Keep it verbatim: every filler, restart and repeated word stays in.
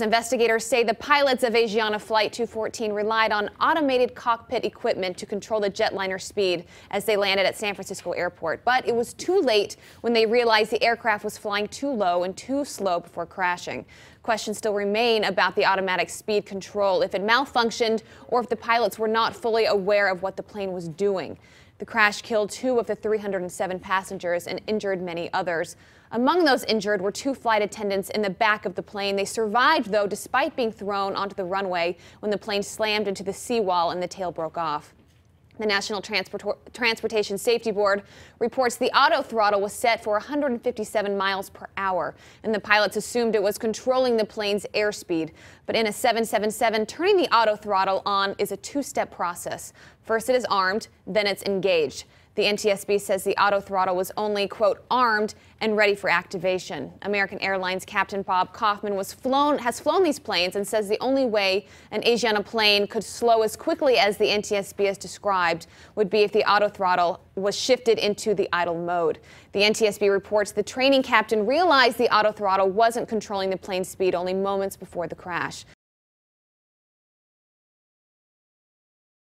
Investigators say the pilots of Asiana Flight two fourteen relied on automated cockpit equipment to control the jetliner's speed as they landed at San Francisco Airport. But it was too late when they realized the aircraft was flying too low and too slow before crashing. Questions still remain about the automatic speed control, if it malfunctioned or if the pilots were not fully aware of what the plane was doing. The crash killed two of the three hundred seven passengers and injured many others. Among those injured were two flight attendants in the back of the plane. They survived, though, despite being thrown onto the runway when the plane slammed into the seawall and the tail broke off. The National Transport- Transportation Safety Board reports the auto throttle was set for one hundred fifty-seven miles per hour, and the pilots assumed it was controlling the plane's airspeed. But in a seven seventy-seven, turning the auto throttle on is a two-step process. First it is armed, then it's engaged. The N T S B says the auto throttle was only, quote, armed and ready for activation. American Airlines Captain Bob Kaufman was flown, has flown these planes and says the only way an Asiana plane could slow as quickly as the N T S B has described would be if the auto throttle was shifted into the idle mode. The N T S B reports the training captain realized the auto throttle wasn't controlling the plane's speed only moments before the crash.